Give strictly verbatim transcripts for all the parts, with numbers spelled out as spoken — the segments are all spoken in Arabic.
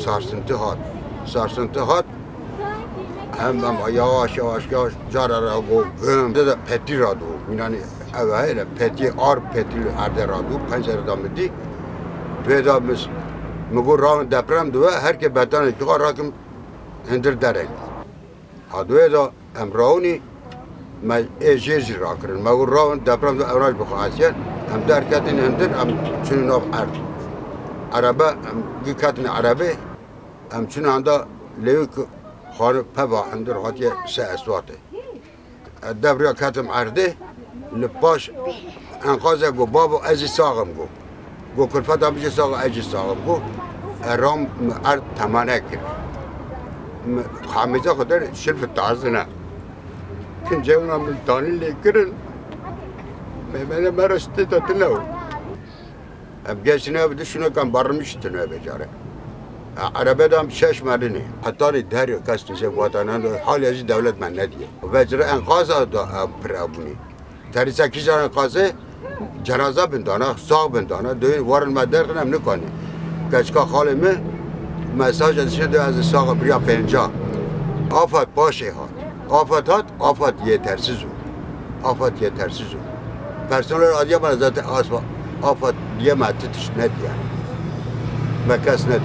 sarsıntı hat. Sarsıntı hat hem yavaş yavaş yavaş zarara gövüm. Dede peti radu. Yani evvel peti ar peti arda radu. Pencereden midi. Veda biz mugur rağmen deprem duve herke beden etkiler rakım hindir derek. Haduve da emrauni مال إيجيز راكرن ما قرّون دبرم دو أوراج بخاسير هم دركاتن هندن هم شنو نوع عرب عربة هم جيكاتن عربي هم شنو عنده ليك خارج ببا عندر هاتي سأسواته الدبريا كاتم عرده لباش أنقاذه جو بابو أجي ساقم جو جو كرفته بيجي ساق أجي ساقم جو الرام عرض ثمانية كيلو خامسة خدر شرف تعزنا كان جاونا ملتاني اللي كرن بمعنى ما رستيته تلو أبقاشنا بدشنا كان برمشتنا بجارة عربة دام شاش ماليني حتى الدهري وكاس نسيب وطنان حال يجي دولة مندية وفجر انقاذها برابوني تاريسا كيشان انقاذه جنازة بندانا ساق بندانا دوين وارن مدرقنا منكاني كاشكا خالمه مساج ادشنا دو از ساق بريا پنجا آفت باشه هات آفات هات آفات yetersiz oldu. Afat yetersiz oldu. Personel Adıyaman'a zaten asma afat diyemedi tişnet yani. Mekas ne yani.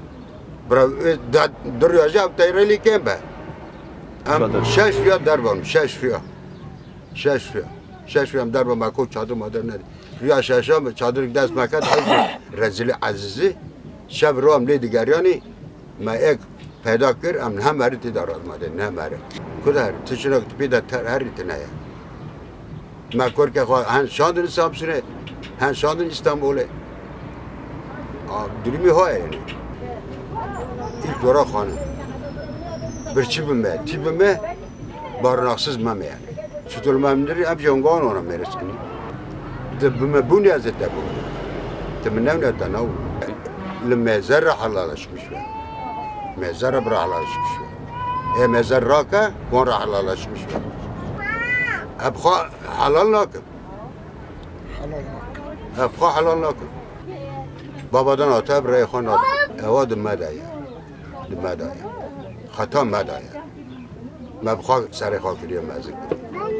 برا در یاجه هم تیره لی کم به هم شش فیا در بانم شش فیا شش فیا شش فیا هم در با مکو چادر مادر ندی فیا شش هم چادر دست مکت رزیل عزیزی شب رو هم لی دیگریانی ما ایک پیدا کر هم هم هریتی دار آدماده نه مره کدر تشنک تپیده تر هریتی نه مکور که خواه هن شاندن سامسونه هن شاندن استانبوله دلیمی های یعنی ایل دورا خانه برچی بمه تی بمه بارناخسز ممه یعنی چطور ممدری هم جنگان آنم میرسکنی ده بمه بونی از ده بونه ده من نونه ده نو لما زر حلالش میشوه مزار برا علاش میشه. ای مزار را که کن را علاش میشه. ابخا حلال نکن. حلال نکن. ابخا حلال نکن. بابا دن آتاب رای خان آواد مدایا، مدایا. ختم مدایا. مبخا سر خاکریم مزیک.